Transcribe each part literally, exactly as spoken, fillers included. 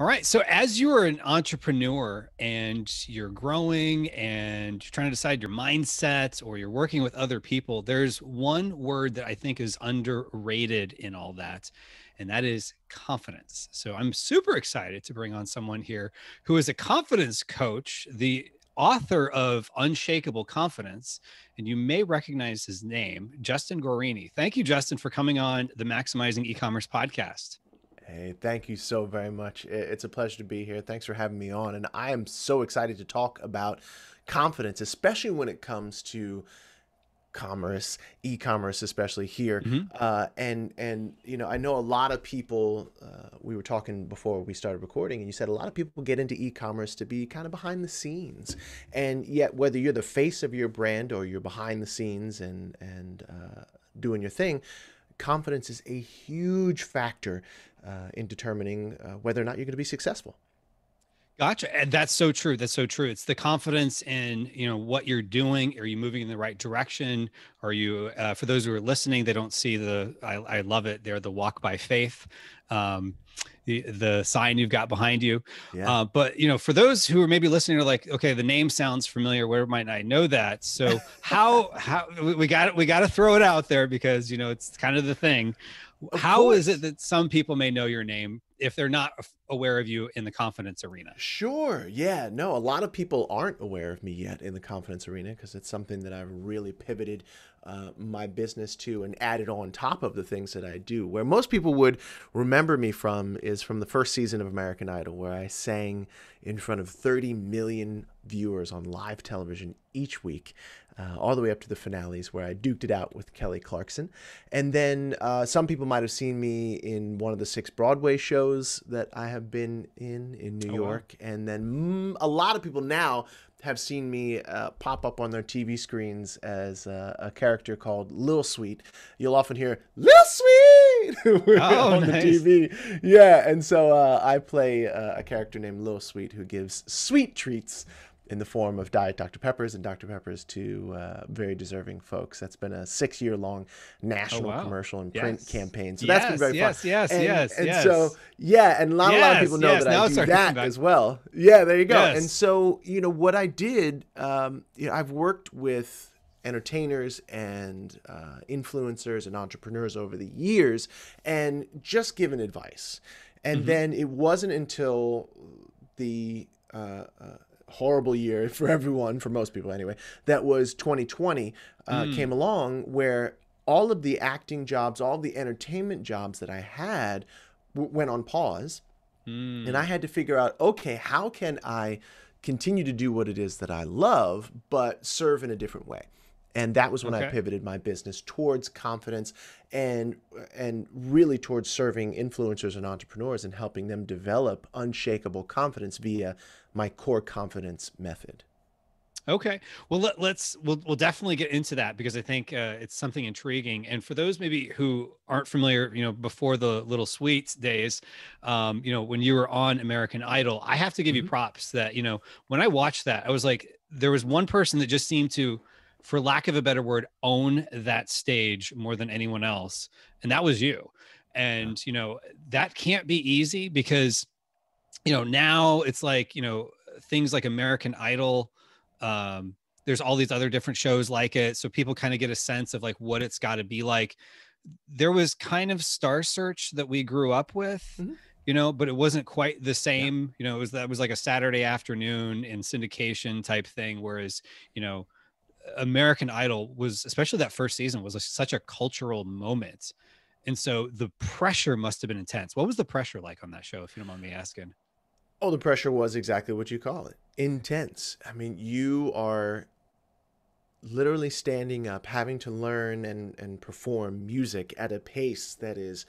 All right. So as you're an entrepreneur and you're growing and you're trying to decide your mindsets, or you're working with other people, there's one word that I think is underrated in all that, and that is confidence. So I'm super excited to bring on someone here who is a confidence coach, the author of Unshakeable Confidence, and you may recognize his name, Justin Guarini. Thank you, Justin, for coming on the Maximizing E-Commerce Podcast. Hey, thank you so very much. It's a pleasure to be here. Thanks for having me on. And I am so excited to talk about confidence, especially when it comes to commerce, e-commerce, especially here. Mm-hmm. Uh, and, and, you know, I know a lot of people, uh, we were talking before we started recording, and you said a lot of people get into e-commerce to be kind of behind the scenes. And yet, whether you're the face of your brand or you're behind the scenes and, and uh, doing your thing, confidence is a huge factor uh, in determining uh, whether or not you're going to be successful. Gotcha. And that's so true. That's so true. It's the confidence in, you know, what you're doing. Are you moving in the right direction? Are you, uh, for those who are listening, they don't see the, I, I love it. They're the walk by faith, um, the, the sign you've got behind you. Yeah. Uh, but, you know, for those who are maybe listening, are like, okay, the name sounds familiar. Where might I know that? So how, how we got it. We got to throw it out there because, you know, it's kind of the thing. Of How course. Is it that some people may know your name if they're not aware of you in the confidence arena? Sure. Yeah. No, a lot of people aren't aware of me yet in the confidence arena because it's something that I've really pivoted uh, my business to and added on top of the things that I do. Where most people would remember me from is from the first season of American Idol, where I sang in front of thirty million viewers on live television each week, uh, all the way up to the finales where I duked it out with Kelly Clarkson. And then uh, some people might have seen me in one of the six Broadway shows that I have been in in New oh, York. Wow. And then mm, a lot of people now have seen me uh, pop up on their T V screens as uh, a character called Lil Sweet. You'll often hear Lil Sweet oh, on nice. the T V. Yeah, and so uh, I play uh, a character named Lil Sweet who gives sweet treats in the form of Diet Dr Peppers and Dr Peppers to uh, very deserving folks. That's been a six-year-long national oh, wow. commercial and print yes. campaign. So yes, that's been very yes, fun. Yes, and, yes, and yes. And so, yeah, and a lot, yes, a lot of people know yes. that now I do that as well. Yeah, there you go. Yes. And so, you know, what I did, um, you know, I've worked with entertainers and uh, influencers and entrepreneurs over the years and just given advice. And mm-hmm. then it wasn't until the uh, uh, horrible year for everyone, for most people anyway, that was twenty twenty uh, mm. came along, where all of the acting jobs, all the entertainment jobs that I had w went on pause. Mm. And I had to figure out, okay, how can I continue to do what it is that I love, but serve in a different way? And that was when okay. I pivoted my business towards confidence and and really towards serving influencers and entrepreneurs and helping them develop unshakable confidence via my core confidence method. Okay. Well, let, let's, we'll, we'll definitely get into that because I think uh, it's something intriguing. And for those maybe who aren't familiar, you know, before the Little Sweets days, um, you know, when you were on American Idol, I have to give mm-hmm. you props that, you know, when I watched that, I was like, there was one person that just seemed to, for lack of a better word, own that stage more than anyone else. And that was you. And, you know, that can't be easy because, you know, now it's like, you know, things like American Idol, um, there's all these other different shows like it. So people kind of get a sense of like what it's got to be like. There was kind of Star Search that we grew up with. Mm-hmm. You know, but it wasn't quite the same. Yeah. You know, it was, that was like a Saturday afternoon in syndication type thing. Whereas, you know, American Idol was, especially that first season, was a, such a cultural moment. And so the pressure must have been intense. What was the pressure like on that show, if you don't mind me asking? Oh, the pressure was exactly what you call it. Intense. I mean, you are literally standing up, having to learn and, and perform music at a pace that is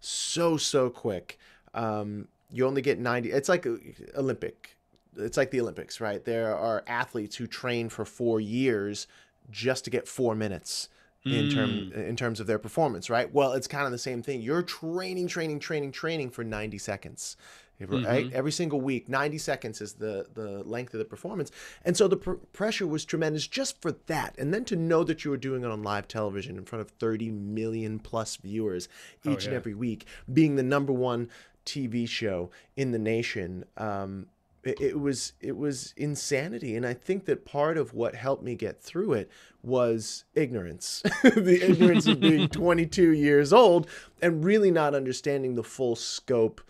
so, so quick. Um, you only get ninety. It's like Olympic. It's like the Olympics, right? There are athletes who train for four years just to get four minutes mm. in term in terms of their performance, right? Well, it's kind of the same thing. You're training, training, training, training for ninety seconds, right? Mm-hmm. Every single week, ninety seconds is the, the length of the performance. And so the pr pressure was tremendous just for that. And then to know that you were doing it on live television in front of thirty million plus viewers each oh, yeah. and every week, being the number one T V show in the nation. Um, it, it was it was insanity, and I think that part of what helped me get through it was ignorance, the ignorance of being twenty-two years old and really not understanding the full scope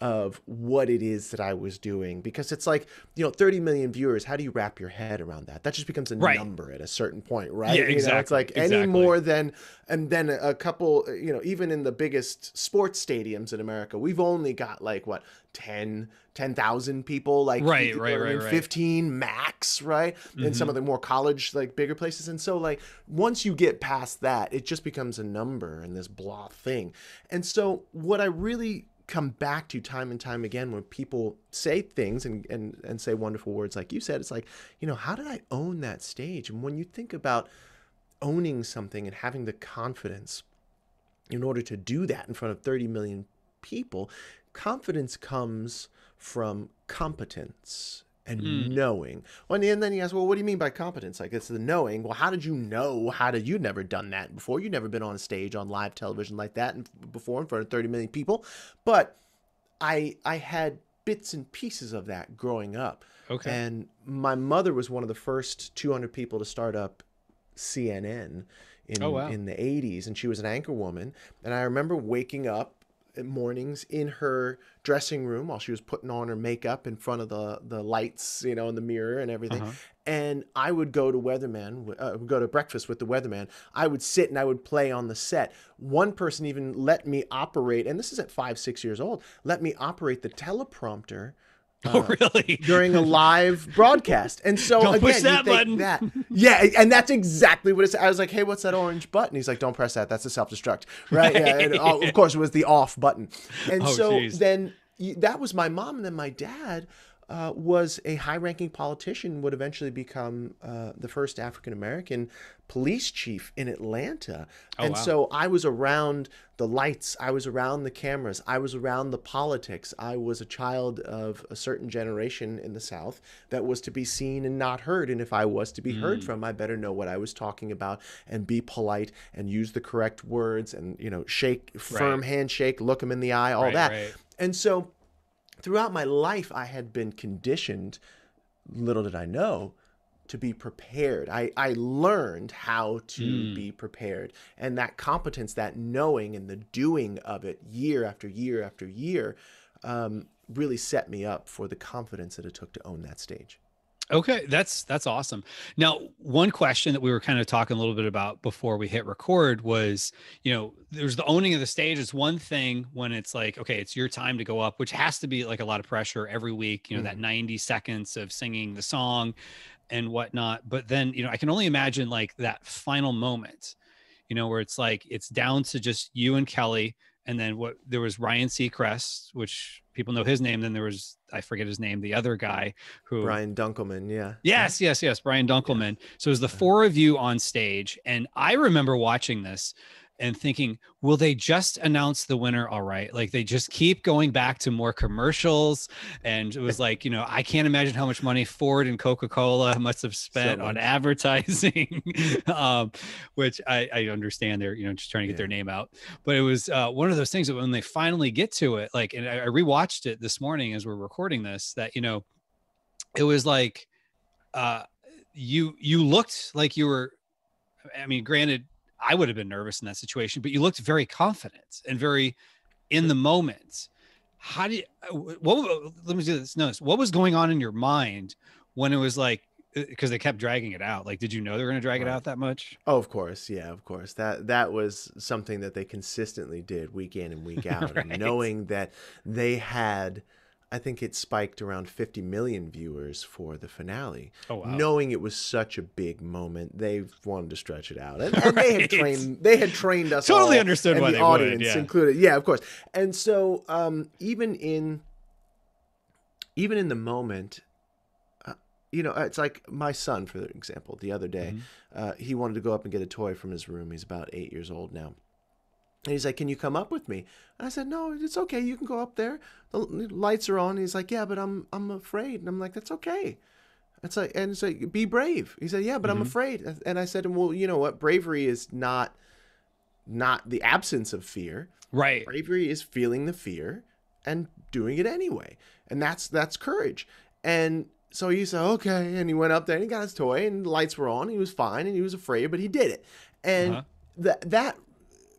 of what it is that I was doing. Because it's like, you know, thirty million viewers, how do you wrap your head around that? That just becomes a right. number at a certain point, right? Yeah, exactly. You know, it's like exactly. any more than, and then a couple, you know, even in the biggest sports stadiums in America, we've only got like, what, ten thousand people, like right, right, right, right. fifteen max, right? Mm-hmm. And some of the more college, like bigger places. And so like, once you get past that, it just becomes a number and this blah thing. And so what I really come back to time and time again when people say things and, and, and say wonderful words like you said, it's like, you know, how did I own that stage? And when you think about owning something and having the confidence in order to do that in front of thirty million people, confidence comes from competence and mm. knowing. Well, and then you ask, well, what do you mean by competence? Like, it's the knowing. Well, how did you know? How did you never done that before? You've never been on stage on live television like that and before in front of thirty million people. But I I had bits and pieces of that growing up. Okay. And my mother was one of the first two hundred people to start up C N N in, oh, wow. in the eighties, and she was an anchor woman. And I remember waking up mornings in her dressing room while she was putting on her makeup in front of the the lights, you know, in the mirror and everything. Uh-huh. And I would go to weatherman, uh, go to breakfast with the weatherman. I would sit and I would play on the set. One person even let me operate, and this is at five, six years old, let me operate the teleprompter. Uh, oh, really? During a live broadcast. And so don't again, push that you think button. That, yeah, and that's exactly what it's. I was like, hey, what's that orange button? He's like, don't press that. That's a self-destruct, right? Yeah, and all, of course, it was the off button. And oh, so geez. Then that was my mom, and then my dad uh, was a high-ranking politician, would eventually become uh, the first African-American police chief in Atlanta. Oh, and wow. so I was around the lights, I was around the cameras, I was around the politics. I was a child of a certain generation in the South that was to be seen and not heard. And if I was to be mm. heard from, I better know what I was talking about and be polite and use the correct words and, you know, shake, firm right. handshake, look them in the eye, all right, that. Right. And so throughout my life, I had been conditioned, little did I know, to be prepared. I, I learned how to mm. be prepared, and that competence, that knowing and the doing of it year after year after year um, really set me up for the confidence that it took to own that stage. Okay. That's, that's awesome. Now, one question that we were kind of talking a little bit about before we hit record was, you know, there's the owning of the stage is one thing when it's like, okay, it's your time to go up, which has to be like a lot of pressure every week, you know, mm-hmm. that ninety seconds of singing the song and whatnot. But then, you know, I can only imagine like that final moment, you know, where it's like, it's down to just you and Kelly. And then what, there was Ryan Seacrest, which people know his name. Then there was, I forget his name, the other guy who Brian Dunkelman. Yeah. Yes, yes, yes. Brian Dunkelman. Yeah. So it was the four of you on stage. And I remember watching this and thinking, will they just announce the winner? All right. Like they just keep going back to more commercials. And it was like, you know, I can't imagine how much money Ford and Coca-Cola must have spent so on advertising, um, which I, I understand they're, you know, just trying to get yeah. their name out. But it was uh, one of those things that when they finally get to it, like, and I, I rewatched it this morning as we're recording this, that, you know, it was like, uh, you, you looked like you were, I mean, granted, I would have been nervous in that situation, but you looked very confident and very in the moment. How did, what, let me do this. Notice what was going on in your mind when it was like, because they kept dragging it out. Like, did you know they were going to drag it out that much? Oh, of course. Yeah, of course. That, that was something that they consistently did week in and week out. Right. And knowing that they had, I think it spiked around fifty million viewers for the finale. Oh, wow. Knowing it was such a big moment, they wanted to stretch it out. And, and right. they had trained they had trained us totally all, understood and why the they audience would, yeah. included. Yeah, of course. And so um, even in even in the moment, uh, you know, it's like my son, for example, the other day, mm-hmm. uh, he wanted to go up and get a toy from his room. He's about eight years old now. And he's like, can you come up with me? And I said, no, it's okay. You can go up there. The lights are on. And he's like, yeah, but I'm I'm afraid. And I'm like, that's okay. It's like, and it's like, be brave. He said, yeah, but mm-hmm. I'm afraid. And I said, well, you know what? Bravery is not not the absence of fear. Right. Bravery is feeling the fear and doing it anyway. And that's that's courage. And so he said, okay. And he went up there and he got his toy and the lights were on. He was fine and he was afraid, but he did it. And uh-huh. that that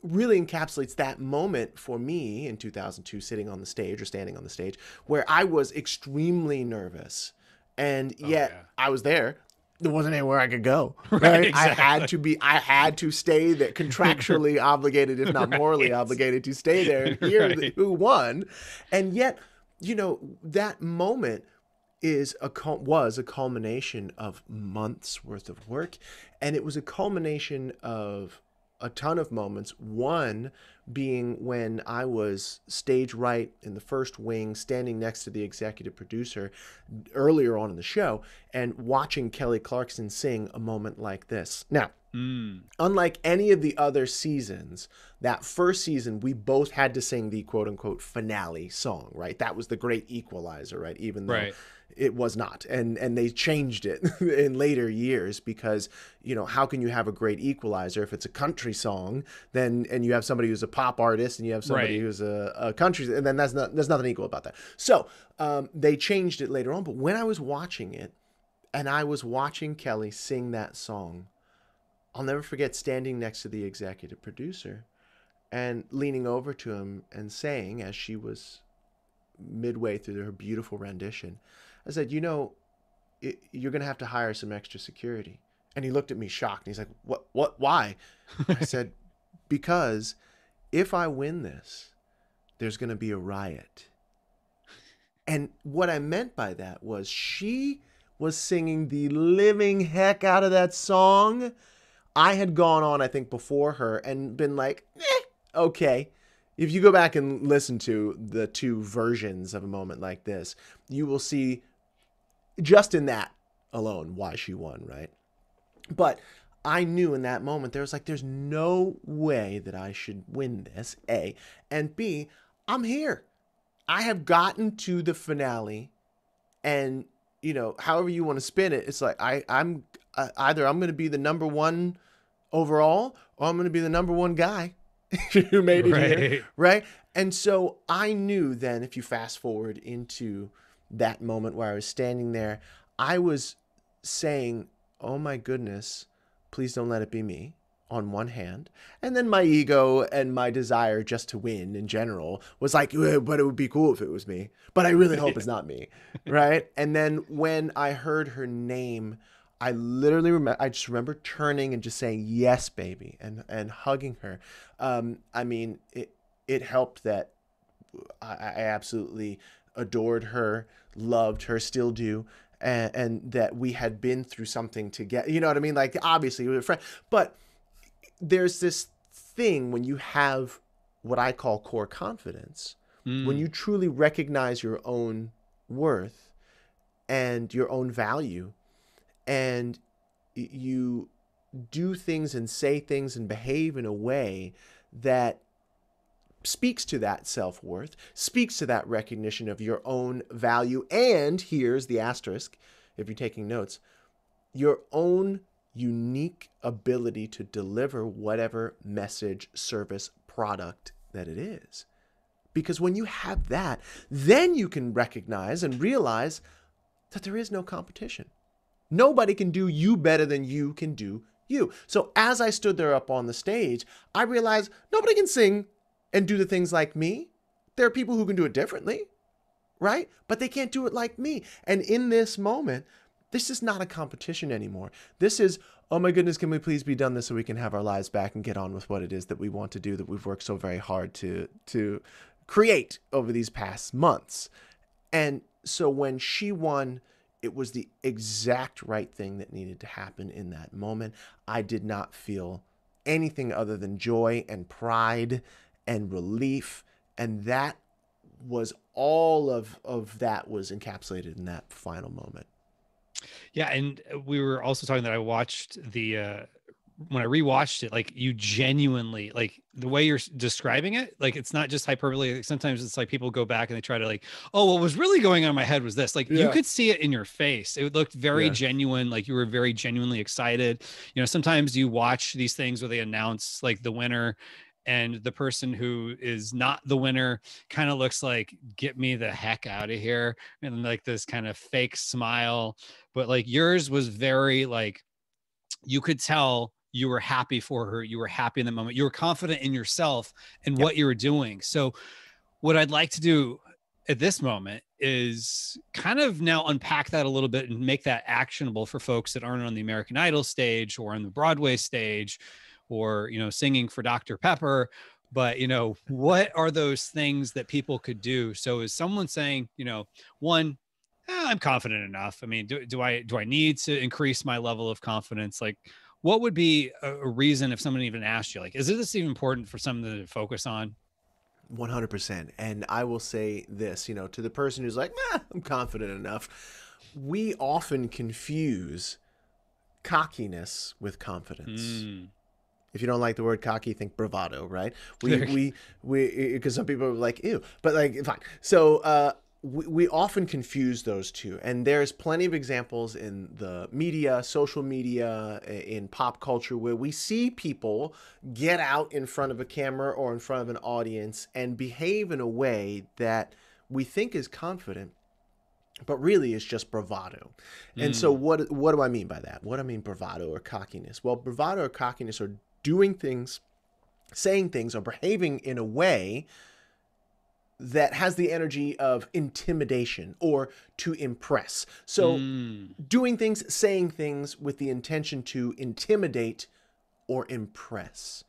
really encapsulates that moment for me in two thousand two, sitting on the stage or standing on the stage, where I was extremely nervous. And yet oh, yeah. I was there. There wasn't anywhere I could go. Right? Right, exactly. I had to be, I had to stay there, contractually obligated, if not right. morally obligated, to stay there and hear right. who won. And yet, you know, that moment is a was a culmination of months worth of work, and it was a culmination of a ton of moments. One being when I was stage right in the first wing, standing next to the executive producer earlier on in the show, and watching Kelly Clarkson sing a moment like this. Now, mm. unlike any of the other seasons, that first season, we both had to sing the quote unquote finale song, right? That was the great equalizer, right? Even though right. it was not. And and they changed it in later years because, you know, how can you have a great equalizer if it's a country song, then, and you have somebody who's a pop artist and you have somebody right. who's a, a country, and then that's not, there's nothing equal about that. So um, they changed it later on. But when I was watching it and I was watching Kelly sing that song, I'll never forget standing next to the executive producer and leaning over to him and saying, as she was midway through her beautiful rendition, I said, you know, it, you're going to have to hire some extra security. And he looked at me shocked. And he's like, what, what, why? I said, because if I win this, there's going to be a riot. And what I meant by that was she was singing the living heck out of that song. I had gone on, I think, before her and been like, eh, okay. If you go back and listen to the two versions of a moment like this, you will see just in that alone why she won, right? But I knew in that moment, there was like, there's no way that I should win this, A. And B, I'm here. I have gotten to the finale, and, you know, however you want to spin it, it's like I, I'm uh, either I'm going to be the number one overall or I'm going to be the number one guy who made it right. here, right? And so I knew then, if you fast forward into that moment where I was standing there, I was saying, oh my goodness, please don't let it be me on one hand. And then my ego and my desire just to win in general was like, but it would be cool if it was me, but I really hope yeah. it's not me, right? And then when I heard her name, I literally remember, I just remember turning and just saying, yes, baby, and, and hugging her. Um, I mean, it, it helped that I, I absolutely adored her, loved her, still do. And, and that we had been through something together. You know what I mean? Like, obviously we were friends, but there's this thing when you have what I call core confidence, mm. when you truly recognize your own worth and your own value, and you do things and say things and behave in a way that speaks to that self-worth, speaks to that recognition of your own value. And here's the asterisk, if you're taking notes, your own unique ability to deliver whatever message, service, product that it is. Because when you have that, then you can recognize and realize that there is no competition. Nobody can do you better than you can do you. So as I stood there up on the stage, I realized nobody can sing and do the things like me. There are people who can do it differently, right? But they can't do it like me. And in this moment, this is not a competition anymore. This is, oh my goodness, can we please be done this so we can have our lives back and get on with what it is that we want to do, that we've worked so very hard to, to create over these past months. And so when she won, it was the exact right thing that needed to happen in that moment. I did not feel anything other than joy and pride and relief. And that was all of, of that was encapsulated in that final moment. Yeah. And we were also talking that I watched the, uh, when I rewatched it, like you genuinely, like the way you're describing it, like it's not just hyperbole. Like sometimes it's like people go back and they try to like, oh, what was really going on in my head was this. Like yeah. you could see it in your face. It looked very yeah. genuine. Like you were very genuinely excited. You know, sometimes you watch these things where they announce like the winner and the person who is not the winner kind of looks like, get me the heck out of here. And like this kind of fake smile, but like yours was very like, you could tell you were happy for her. You were happy in the moment. You were confident in yourself and yep. what you were doing. So what I'd like to do at this moment is kind of now unpack that a little bit and make that actionable for folks that aren't on the American Idol stage or on the Broadway stage or, you know, singing for Doctor Pepper. But, you know, what are those things that people could do? So is someone saying, you know, one, eh, I'm confident enough. I mean, do, do I, do I need to increase my level of confidence? Like, what would be a reason if someone even asked you, like, is this even important for something to focus on? one hundred percent. And I will say this, you know, to the person who's like, nah, I'm confident enough. We often confuse cockiness with confidence. Mm. If you don't like the word cocky, think bravado, right? We, we, we, because some people are like, ew, but like, fine. So, uh, we, we often confuse those two. And there's plenty of examples in the media, social media, in pop culture, where we see people get out in front of a camera or in front of an audience and behave in a way that we think is confident, but really is just bravado. And mm. so what, what do I mean by that? What do I mean bravado or cockiness? Well, bravado or cockiness are doing things, saying things, or behaving in a way that has the energy of intimidation or to impress. So mm. doing things, saying things with the intention to intimidate or impress.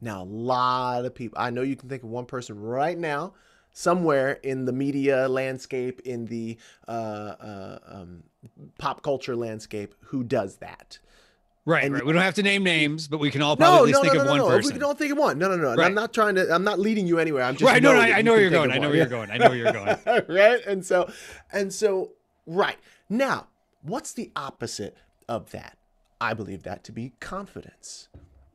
Now, a lot of people, I know you can think of one person right now, somewhere in the media landscape, in the uh, uh, um, pop culture landscape, who does that. Right, and right. We don't have to name names, but we can all probably no, no, think no, no, of one no. person. We don't think of one. No, no, no. Right. I'm not trying to. I'm not leading you anywhere. I'm just. Right. No, no. I know where you're going. I know where you're going. I know where you're going. Right. And so, and so, right now, what's the opposite of that? I believe that to be confidence.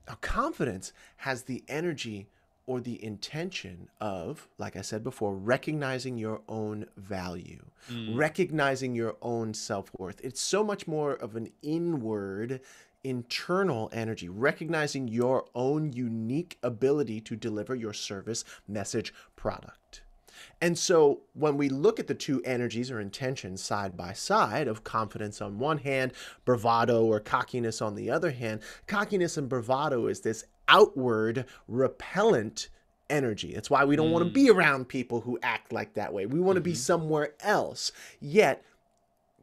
Now, confidence has the energy or the intention of, like I said before, recognizing your own value, mm. recognizing your own self-worth. It's so much more of an inward, internal energy, recognizing your own unique ability to deliver your service, message, product. And so when we look at the two energies or intentions side by side, of confidence on one hand, bravado or cockiness on the other hand, cockiness and bravado is this outward, repellent energy. That's why we don't mm. want to be around people who act like that way. We want mm-hmm. to be somewhere else. Yet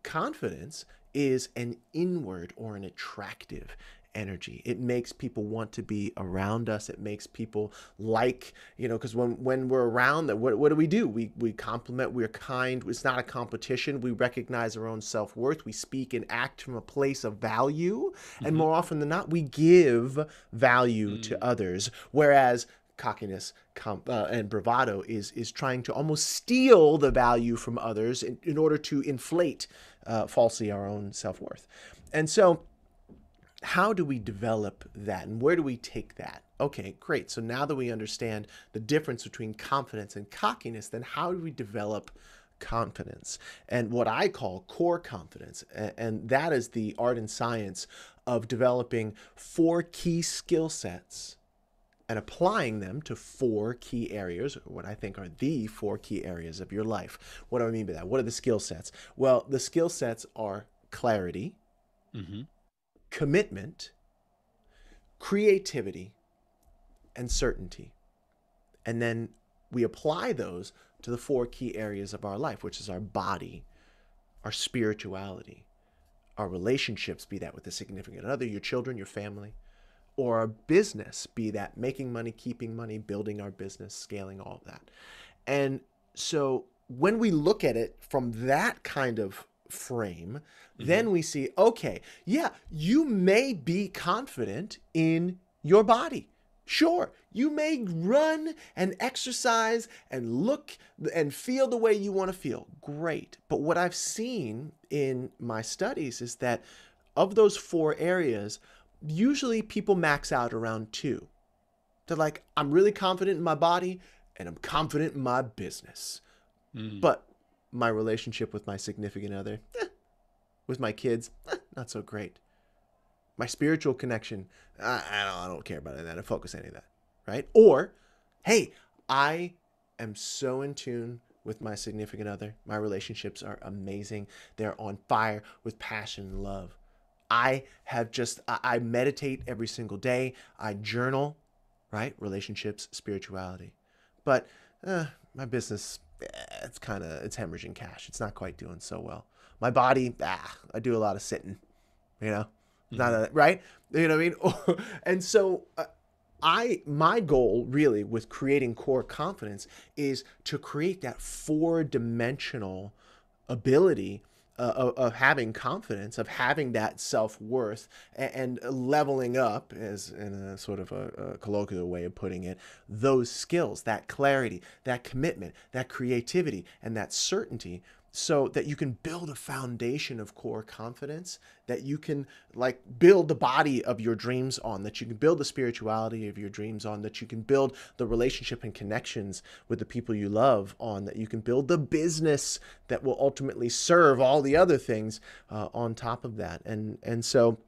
confidence is an inward or an attractive energy. It makes people want to be around us. It makes people like, you know, because when, when we're around them, what, what do we do? We, we compliment, we're kind. It's not a competition. We recognize our own self-worth. We speak and act from a place of value. And mm-hmm. more often than not, we give value mm. to others. Whereas cockiness comp, uh, and bravado is, is trying to almost steal the value from others in, in order to inflate uh, falsely our own self-worth. And so how do we develop that? And where do we take that? Okay, great. So now that we understand the difference between confidence and cockiness, then how do we develop confidence? And what I call core confidence. And that is the art and science of developing four key skill sets and applying them to four key areas, or what I think are the four key areas of your life. What do I mean by that? What are the skill sets? Well, the skill sets are clarity, mm-hmm. commitment, creativity, and certainty. And then we apply those to the four key areas of our life, which is our body, our spirituality, our relationships, be that with a significant other, your children, your family, or our business, be that making money, keeping money, building our business, scaling, all of that. And so when we look at it from that kind of frame, mm-hmm. then we see, okay, yeah, you may be confident in your body. Sure, you may run and exercise and look and feel the way you want to feel. Great. But what I've seen in my studies is that of those four areas, usually people max out around two. They're like, I'm really confident in my body and I'm confident in my business. Mm. But my relationship with my significant other, eh. with my kids, eh, not so great. My spiritual connection, I, I, don't, I don't care about any of that. I focus any of that, right? Or, hey, I am so in tune with my significant other. My relationships are amazing. They're on fire with passion and love. I have just, I meditate every single day. I journal, right? Relationships, spirituality. But uh, my business, it's kind of, it's hemorrhaging cash. It's not quite doing so well. My body, ah, I do a lot of sitting, you know, mm-hmm. not a, right? You know what I mean? And so uh, I, my goal really with creating core confidence is to create that four-dimensional ability Uh, of, of having confidence, of having that self-worth, and, and leveling up, as in a sort of a, a colloquial way of putting it, those skills, that clarity, that commitment, that creativity, and that certainty, so that you can build a foundation of core confidence, that you can like build the body of your dreams on, that you can build the spirituality of your dreams on, that you can build the relationship and connections with the people you love on, that you can build the business that will ultimately serve all the other things uh, on top of that. And, and so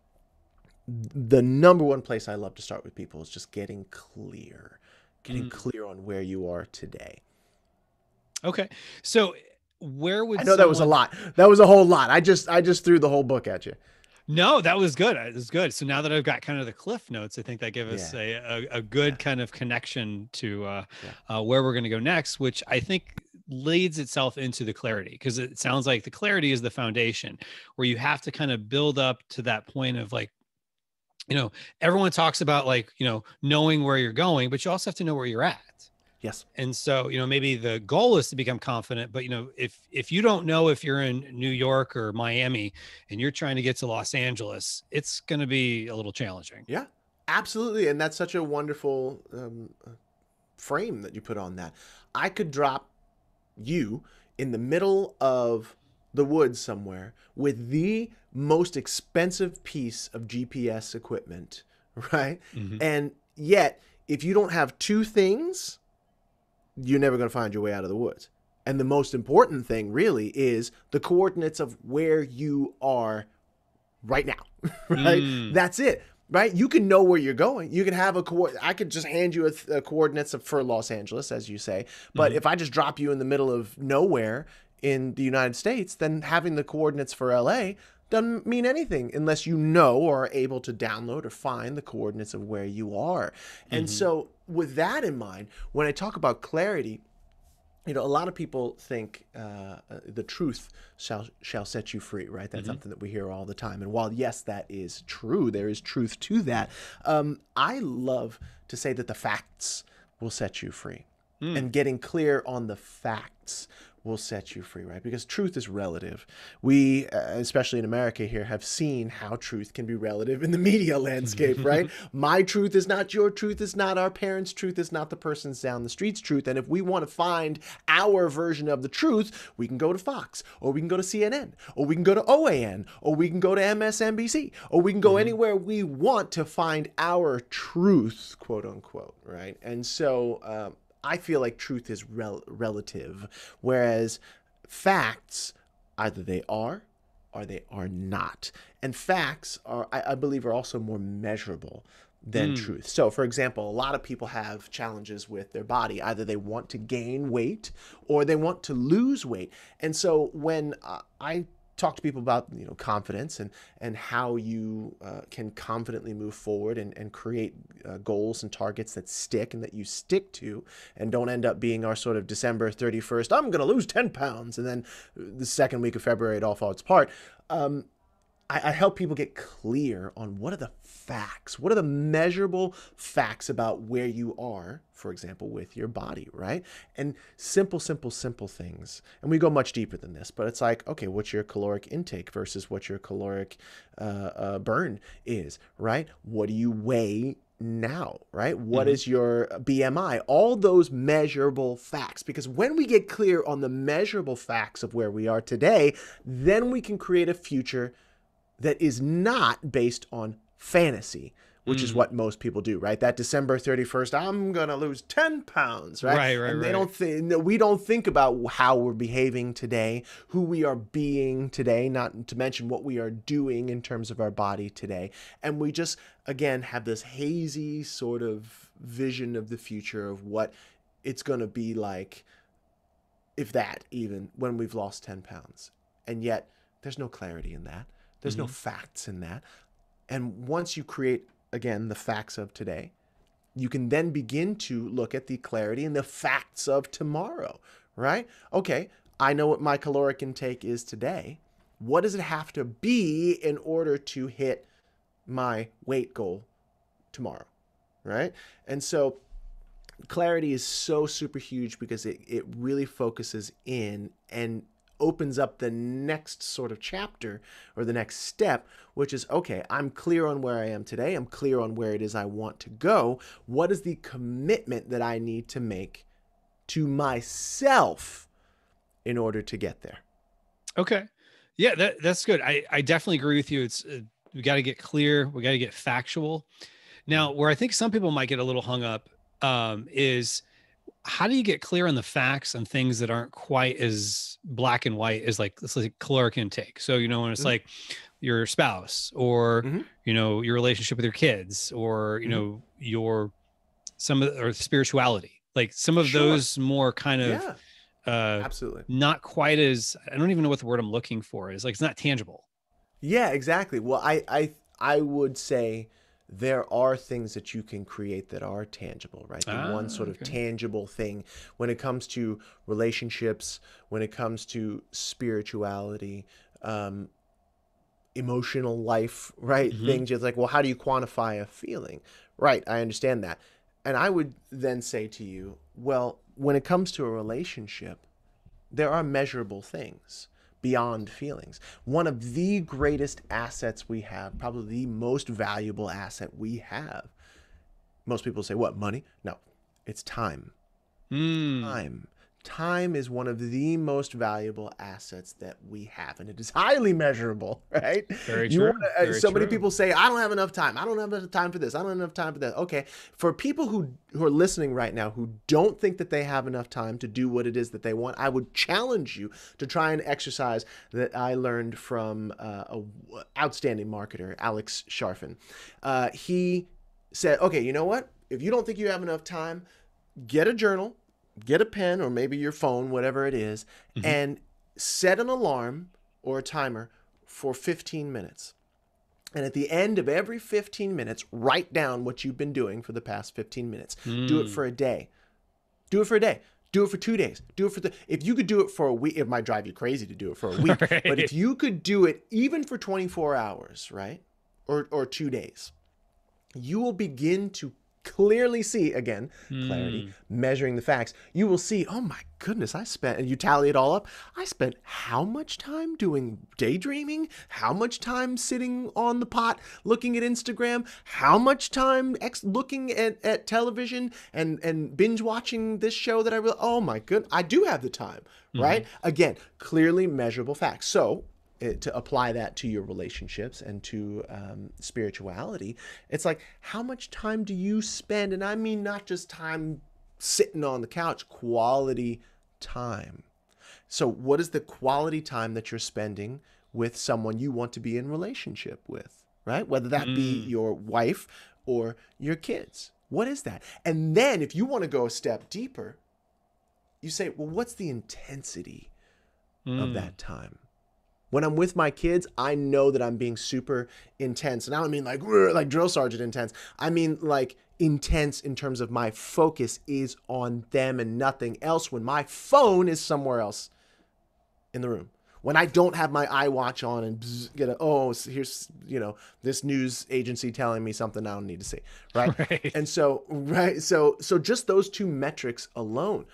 the number one place I love to start with people is just getting clear, getting mm. clear on where you are today. Okay. So where would I know someone... that was a lot. That was a whole lot. I just, I just threw the whole book at you. No, that was good. It was good. So now that I've got kind of the cliff notes, I think that gave us yeah. a, a, a good yeah. kind of connection to uh, yeah. uh, where we're going to go next, which I think leads itself into the clarity, because it sounds like the clarity is the foundation where you have to kind of build up to that point of like, you know, everyone talks about like, you know, knowing where you're going, but you also have to know where you're at. Yes. And so, you know, maybe the goal is to become confident, but you know, if, if you don't know if you're in New York or Miami and you're trying to get to Los Angeles, it's going to be a little challenging. Yeah, absolutely. And that's such a wonderful um, frame that you put on that. I could drop you in the middle of the woods somewhere with the most expensive piece of G P S equipment, right? Mm-hmm. And yet if you don't have two things, you're never going to find your way out of the woods. And the most important thing really is the coordinates of where you are right now, right? Mm. That's it, right? You can know where you're going. You can have a co- I could just hand you a, a coordinates of, for Los Angeles, as you say. But mm. if I just drop you in the middle of nowhere in the United States, then having the coordinates for L A doesn't mean anything unless you know or are able to download or find the coordinates of where you are. And mm-hmm. so with that in mind, when I talk about clarity, you know, a lot of people think uh, the truth shall shall set you free, right? That's mm-hmm. something that we hear all the time. And while, yes, that is true, there is truth to that, um, I love to say that the facts will set you free. Mm. And getting clear on the facts will set you free, right? Because truth is relative. We, uh, especially in America here, have seen how truth can be relative in the media landscape, right? My truth is not your truth, is not our parents' truth, is not the person's down the street's truth. And if we want to find our version of the truth, we can go to Fox, or we can go to C N N, or we can go to O A N, or we can go to M S N B C, or we can go mm-hmm. anywhere we want to find our truth, quote unquote, right? And so, um, I feel like truth is rel relative, whereas facts, either they are or they are not. And facts are, I, I believe, are also more measurable than mm. truth. So, for example, a lot of people have challenges with their body. Either they want to gain weight or they want to lose weight. And so when uh, I talk to people about, you know, confidence and, and how you uh, can confidently move forward and, and create uh, goals and targets that stick and that you stick to and don't end up being our sort of December thirty-first, I'm going to lose ten pounds. And then the second week of February, it all falls apart. Um, I, I help people get clear on what are the facts, what are the measurable facts about where you are, for example, with your body, right? And simple, simple, simple things. And we go much deeper than this, but it's like, okay, what's your caloric intake versus what your caloric uh, uh, burn is, right? What do you weigh now, right? What mm-hmm. is your B M I? All those measurable facts, because when we get clear on the measurable facts of where we are today, then we can create a future that is not based on fantasy, which mm. is what most people do, right? That December thirty-first, I'm going to lose ten pounds, right? Right, right, and they right. don't th we don't think about how we're behaving today, who we are being today, not to mention what we are doing in terms of our body today. And we just, again, have this hazy sort of vision of the future of what it's going to be like, if that even, when we've lost ten pounds. And yet there's no clarity in that. There's mm-hmm. no facts in that. And once you create, again, the facts of today, you can then begin to look at the clarity and the facts of tomorrow, right? Okay, I know what my caloric intake is today. What does it have to be in order to hit my weight goal tomorrow, right? And so clarity is so super huge because it, it really focuses in and opens up the next sort of chapter or the next step, which is, okay, I'm clear on where I am today. I'm clear on where it is I want to go. What is the commitment that I need to make to myself in order to get there? Okay. Yeah, that, that's good. I, I definitely agree with you. It's, uh, we got to get clear. We got to get factual. Now, where I think some people might get a little hung up um, is, how do you get clear on the facts and things that aren't quite as black and white as like, it's like caloric intake? So, you know, when it's mm-hmm. like your spouse or, mm-hmm. you know, your relationship with your kids or, you mm-hmm. know, your, some of or spirituality, like some of sure. those more kind of, yeah. uh, absolutely not quite as, I don't even know what the word I'm looking for is, like, it's not tangible. Yeah, exactly. Well, I, I, I would say, there are things that you can create that are tangible, right? The ah, one sort of okay. tangible thing when it comes to relationships, when it comes to spirituality, um, emotional life, right? Mm-hmm. Things just like, well, how do you quantify a feeling? Right, I understand that. And I would then say to you, well, when it comes to a relationship, there are measurable things beyond feelings. One of the greatest assets we have, probably the most valuable asset we have. Most people say, what, money? No, it's time. Mm. Time. Time is one of the most valuable assets that we have, and it is highly measurable, right? Very true. You wanna, Very so true. Many people say, I don't have enough time. I don't have enough time for this. I don't have enough time for that. Okay, for people who, who are listening right now who don't think that they have enough time to do what it is that they want, I would challenge you to try an exercise that I learned from uh, an outstanding marketer, Alex Sharfin. Uh, he said, okay, you know what? If you don't think you have enough time, get a journal, get a pen or maybe your phone, whatever it is, mm-hmm. and set an alarm or a timer for fifteen minutes. And at the end of every fifteen minutes, write down what you've been doing for the past fifteen minutes. Mm. Do it for a day. Do it for a day. Do it for two days. Do it for the, if you could do it for a week, it might drive you crazy to do it for a week, right. but if you could do it even for twenty-four hours, right? Or, or two days, you will begin to clearly see, again, clarity, mm. measuring the facts, you will see, oh my goodness, I spent, and you tally it all up, I spent how much time doing daydreaming, how much time sitting on the pot looking at Instagram, how much time ex looking at, at television and, and binge watching this show that I really, oh my goodness, I do have the time, mm-hmm. right? Again, clearly measurable facts. So it, to apply that to your relationships and to um, spirituality, it's like, how much time do you spend? And I mean, not just time sitting on the couch, quality time. So what is the quality time that you're spending with someone you want to be in relationship with, right? Whether that mm. be your wife or your kids, what is that? And then if you want to go a step deeper, you say, well, what's the intensity mm. of that time? When I'm with my kids, I know that I'm being super intense. And I don't mean like, like drill sergeant intense. I mean like intense in terms of my focus is on them and nothing else when my phone is somewhere else in the room. When I don't have my iWatch on and get a, oh, here's, you know, this news agency telling me something I don't need to see, right? right. And so, right, so, so just those two metrics alone,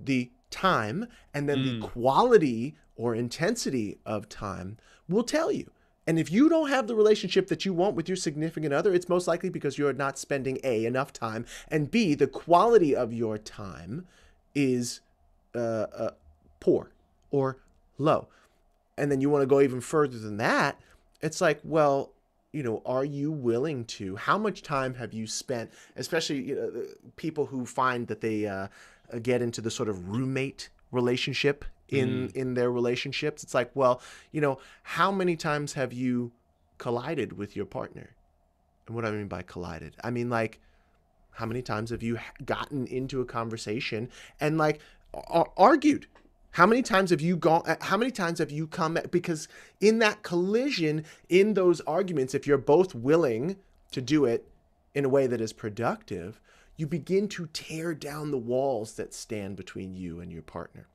the time and then mm. the quality or intensity of time will tell you. And if you don't have the relationship that you want with your significant other, it's most likely because you're not spending A, enough time, and B, the quality of your time is uh, uh, poor or low. And then you want to go even further than that. It's like, well, you know, are you willing to, how much time have you spent, especially you know, people who find that they uh, get into the sort of roommate relationship in, mm. in their relationships. It's like, well, you know, how many times have you collided with your partner? And what do I mean by collided? I mean, like, how many times have you gotten into a conversation and like ar- argued? How many times have you gone, how many times have you come, at, because in that collision, in those arguments, if you're both willing to do it in a way that is productive, you begin to tear down the walls that stand between you and your partner.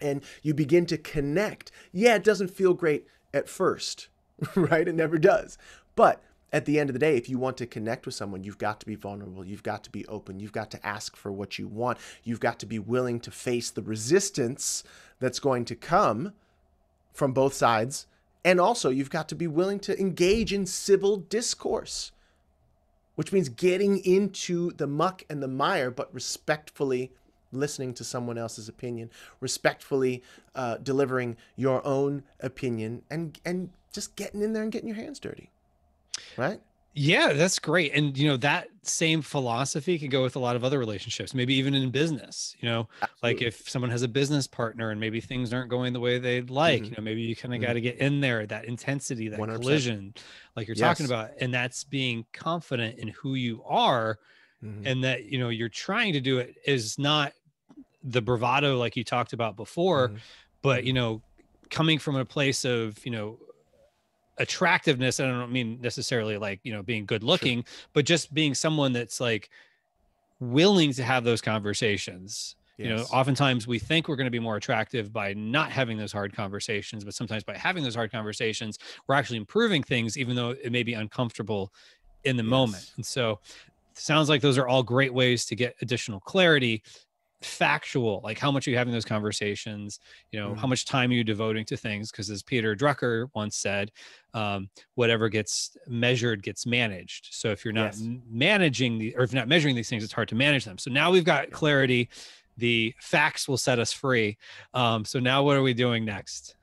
And you begin to connect. Yeah, it doesn't feel great at first, right? It never does. But at the end of the day, if you want to connect with someone, you've got to be vulnerable. You've got to be open. You've got to ask for what you want. You've got to be willing to face the resistance that's going to come from both sides. And also, you've got to be willing to engage in civil discourse, which means getting into the muck and the mire, but respectfully listening to someone else's opinion, respectfully uh, delivering your own opinion, and, and just getting in there and getting your hands dirty. Right. Yeah, that's great. And, you know, that same philosophy can go with a lot of other relationships, maybe even in business, you know, Absolutely. Like if someone has a business partner and maybe things aren't going the way they'd like, mm-hmm. you know, maybe you kind of mm-hmm. got to get in there, that intensity, that one hundred percent. Collision, like you're yes. talking about. And that's being confident in who you are mm-hmm. and that, you know, you're trying to do it is not the bravado like you talked about before, mm-hmm. but, you know, coming from a place of, you know, attractiveness. I don't mean necessarily like, you know, being good looking, sure. but just being someone that's like willing to have those conversations. Yes. You know, oftentimes we think we're going to be more attractive by not having those hard conversations, but sometimes by having those hard conversations, we're actually improving things, even though it may be uncomfortable in the yes. moment. And so it sounds like those are all great ways to get additional clarity, factual, like how much are you having those conversations, you know, mm-hmm. how much time are you devoting to things? Because as Peter Drucker once said, um, whatever gets measured gets managed. So if you're not yes. managing the, or if you're not measuring these things, it's hard to manage them. So now we've got clarity, the facts will set us free. Um, so now what are we doing next?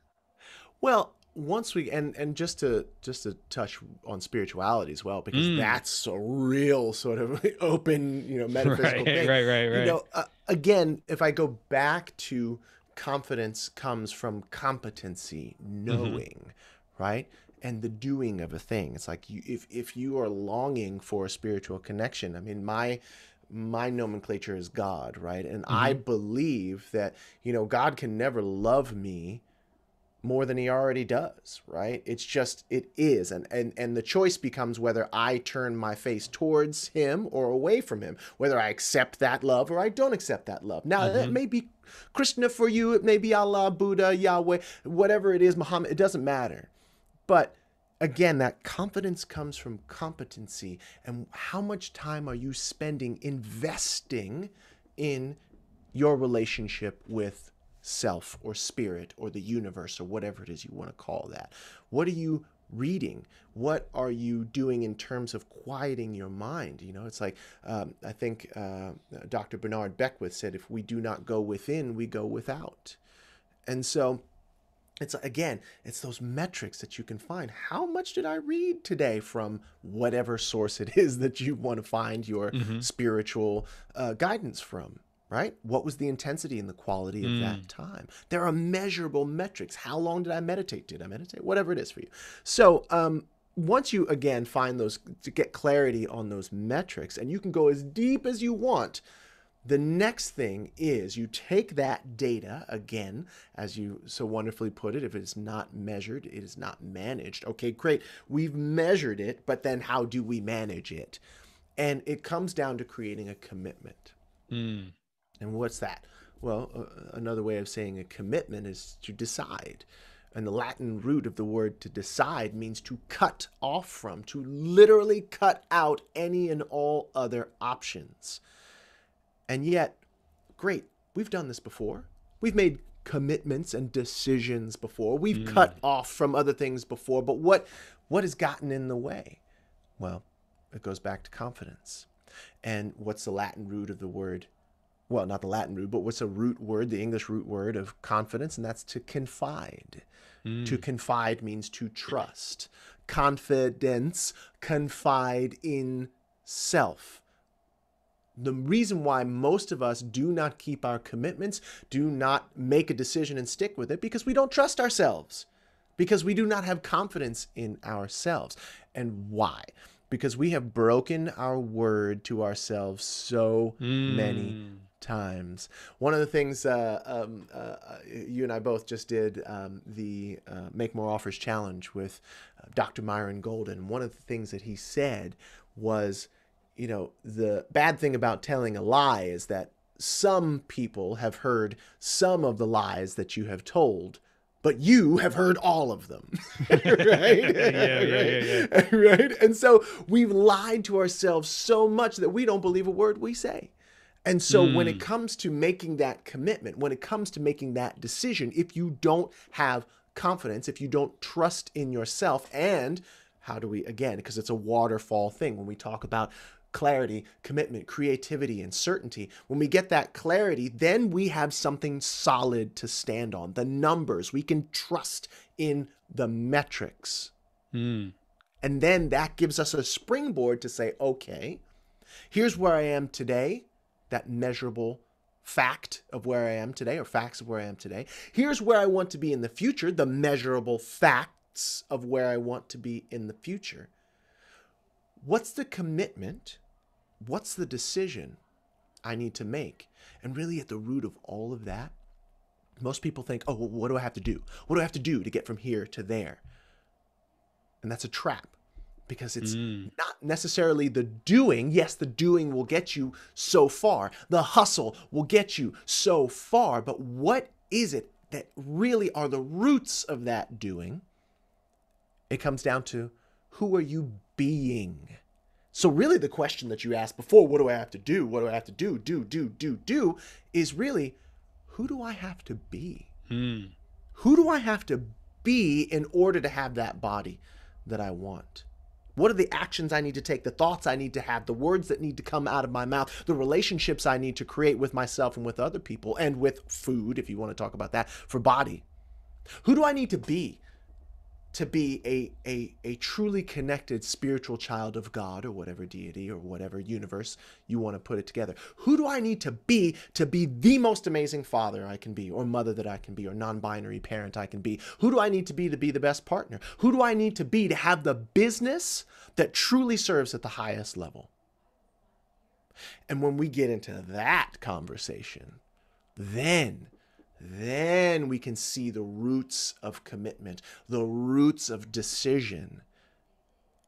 Well, once we, and, and just to, just to touch on spirituality as well, because mm. that's a real sort of open, you know, metaphysical right, thing. Right, right, right. You know, uh, again, if I go back to confidence comes from competency, knowing, mm-hmm. right? And the doing of a thing. It's like you, if, if you are longing for a spiritual connection, I mean, my, my nomenclature is God, right? And mm-hmm. I believe that, you know, God can never love me more than he already does, right? It's just, it is. And, and, and the choice becomes whether I turn my face towards him or away from him, whether I accept that love or I don't accept that love. Now, mm-hmm. that may be Krishna for you, it may be Allah, Buddha, Yahweh, whatever it is, Muhammad, it doesn't matter. But again, that confidence comes from competency. And how much time are you spending investing in your relationship with self or spirit or the universe or whatever it is you want to call that? What are you reading? What are you doing in terms of quieting your mind? You know, it's like um, I think uh, Doctor Bernard Beckwith said, if we do not go within, we go without. And so it's, again, it's those metrics that you can find. How much did I read today from whatever source it is that you want to find your mm-hmm. spiritual uh, guidance from? Right? What was the intensity and the quality of mm. that time? There are measurable metrics. How long did I meditate? Did I meditate? Whatever it is for you. So um, once you, again, find those, to get clarity on those metrics, and you can go as deep as you want, the next thing is you take that data, again, as you so wonderfully put it, if it is not measured, it is not managed. Okay, great. We've measured it, but then how do we manage it? And it comes down to creating a commitment. Mm. And what's that? Well, uh, another way of saying a commitment is to decide. And the Latin root of the word to decide means to cut off from, to literally cut out any and all other options. And yet, great, we've done this before. We've made commitments and decisions before. We've mm. cut off from other things before. But what, what has gotten in the way? Well, it goes back to confidence. And what's the Latin root of the word well, not the Latin root, but what's a root word, the English root word of confidence, and that's to confide. Mm. To confide means to trust. Confidence, confide in self. The reason why most of us do not keep our commitments, do not make a decision and stick with it, because we don't trust ourselves, because we do not have confidence in ourselves. And why? Because we have broken our word to ourselves so mm. many times. One of the things uh, um, uh, you and I both just did, um, the uh, Make More Offers Challenge with uh, Doctor Myron Golden. One of the things that he said was, you know, the bad thing about telling a lie is that some people have heard some of the lies that you have told, but you have heard all of them, right? yeah, yeah, yeah, yeah. Right? And so we've lied to ourselves so much that we don't believe a word we say. And so mm. when it comes to making that commitment, when it comes to making that decision, if you don't have confidence, if you don't trust in yourself, and how do we, again, because it's a waterfall thing when we talk about clarity, commitment, creativity, and certainty. When we get that clarity, then we have something solid to stand on. The numbers, we can trust in the metrics. Mm. And then that gives us a springboard to say, okay, here's where I am today, that measurable fact of where I am today, or facts of where I am today. Here's where I want to be in the future, the measurable facts of where I want to be in the future. What's the commitment? What's the decision I need to make? And really at the root of all of that, most people think, oh, well, what do I have to do? What do I have to do to get from here to there? And that's a trap, because it's mm. not necessarily the doing. Yes, the doing will get you so far. The hustle will get you so far. But what is it that really are the roots of that doing? It comes down to, who are you being? So really the question that you asked before, what do I have to do? What do I have to do? Do, do, do, do, is really, who do I have to be? Mm. Who do I have to be in order to have that body that I want? What are the actions I need to take, the thoughts I need to have, the words that need to come out of my mouth, the relationships I need to create with myself and with other people, and with food, if you want to talk about that, for body? Who do I need to be? To be a, a, a truly connected spiritual child of God, or whatever deity or whatever universe you want to put it together. Who do I need to be to be the most amazing father I can be, or mother that I can be, or non-binary parent I can be? Who do I need to be to be the best partner? Who do I need to be to have the business that truly serves at the highest level? And when we get into that conversation, then Then we can see the roots of commitment, the roots of decision.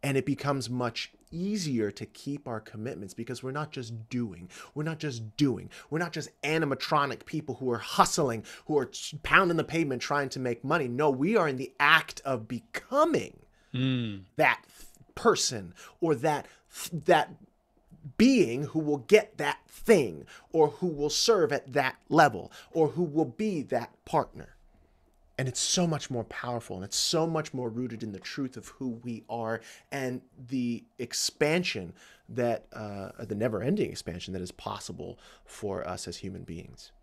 And it becomes much easier to keep our commitments, because we're not just doing. We're not just doing. We're not just animatronic people who are hustling, who are pounding the pavement trying to make money. No, we are in the act of becoming mm. that person, or that that being who will get that thing, or who will serve at that level, or who will be that partner. And it's so much more powerful, and it's so much more rooted in the truth of who we are, and the expansion that, uh, the never-ending expansion that is possible for us as human beings.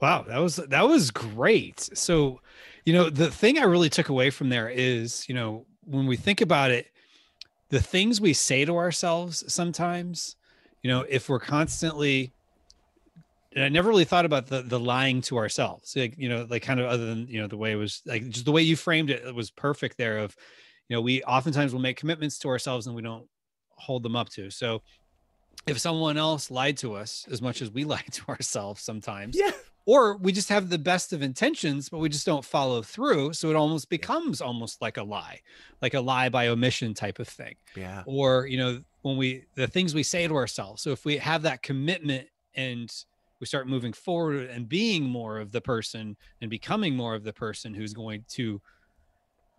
Wow, that was that was great. So, you know, the thing I really took away from there is, you know, when we think about it, the things we say to ourselves sometimes, you know, if we're constantly, and I never really thought about the the lying to ourselves, like, you know, like kind of other than, you know, the way it was, like just the way you framed it, it was perfect there of, you know, we oftentimes will make commitments to ourselves and we don't hold them up to. So if someone else lied to us as much as we lie to ourselves sometimes, yeah. or we just have the best of intentions, but we just don't follow through. So it almost becomes almost like a lie, like a lie by omission type of thing. Yeah. Or, you know, when we, the things we say to ourselves. So if we have that commitment and we start moving forward and being more of the person and becoming more of the person who's going to,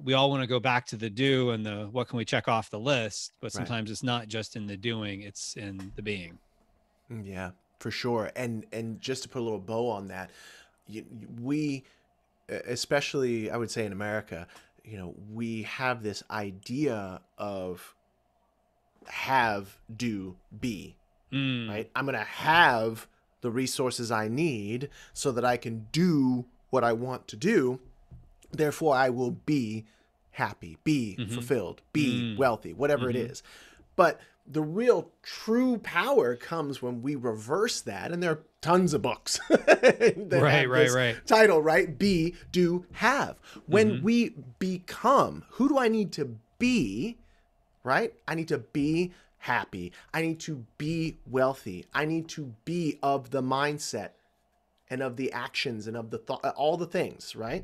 we all want to go back to the do and the, what can we check off the list? But sometimes right. it's not just in the doing, it's in the being. Yeah. For sure. And and just to put a little bow on that, you, we, especially I would say in America, you know, we have this idea of have, do, be, mm. right? I'm going to have the resources I need so that I can do what I want to do. Therefore, I will be happy, be mm-hmm. fulfilled, be mm. wealthy, whatever mm-hmm. it is. But the real true power comes when we reverse that. And there are tons of books that right, right, right. title, right? Be, do, have. When mm-hmm. we become, who do I need to be, right? I need to be happy. I need to be wealthy. I need to be of the mindset and of the actions and of the thought, all the things, right?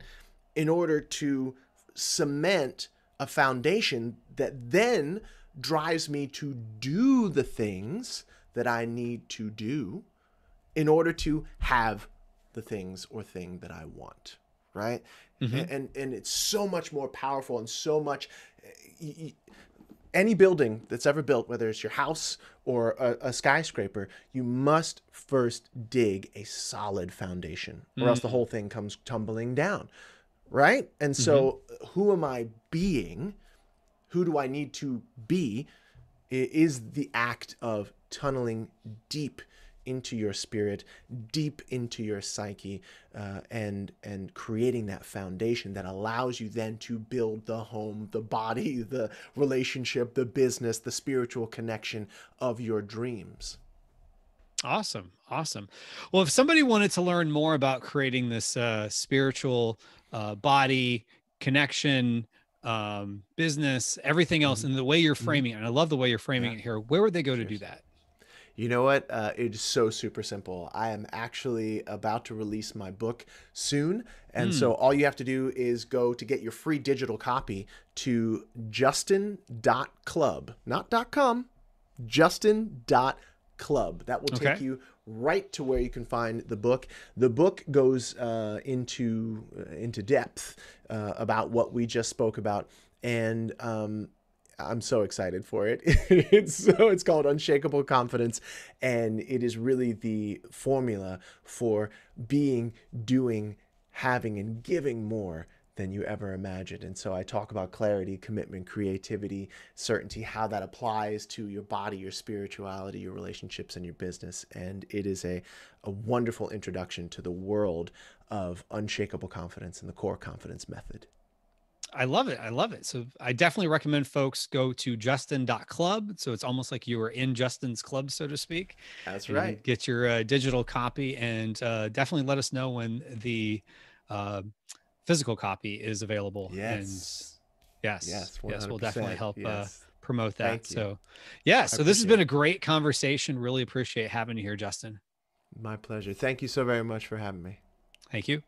In order to cement a foundation that then drives me to do the things that I need to do in order to have the things or thing that I want, right? Mm-hmm. and, and and it's so much more powerful and so much, y- y- any building that's ever built, whether it's your house or a, a skyscraper, you must first dig a solid foundation or mm-hmm. else the whole thing comes tumbling down, right? And so mm-hmm. who am I being? Who do I need to be? It is the act of tunneling deep into your spirit, deep into your psyche, uh, and and creating that foundation that allows you then to build the home, the body, the relationship, the business, the spiritual connection of your dreams. Awesome. Awesome. Well, if somebody wanted to learn more about creating this uh, spiritual uh, body connection, um, business, everything else, and the way you're framing it, and I love the way you're framing yeah. it here, where would they go Cheers. To do that? You know what? Uh, it's so super simple. I am actually about to release my book soon. And mm. so all you have to do is go to get your free digital copy to justin dot club, not .com, justin dot club. That will take okay. you right to where you can find the book. The book goes uh, into uh, into depth uh, about what we just spoke about, and um, I'm so excited for it. It's so it's called Unshakeable Confidence, and it is really the formula for being, doing, having, and giving more than you ever imagined. And so I talk about clarity, commitment, creativity, certainty, how that applies to your body, your spirituality, your relationships, and your business. And it is a, a wonderful introduction to the world of Unshakeable Confidence and the core confidence method. I love it. I love it. So I definitely recommend folks go to justin dot club. So it's almost like you were in Justin's club, so to speak. That's right. Get your uh, digital copy, and uh, definitely let us know when the uh, physical copy is available. Yes. And yes. Yes. one hundred percent. Yes. We'll definitely help yes. uh, promote that. So yeah. So this has been a great conversation. Really appreciate having you here, Justin. My pleasure. Thank you so very much for having me. Thank you.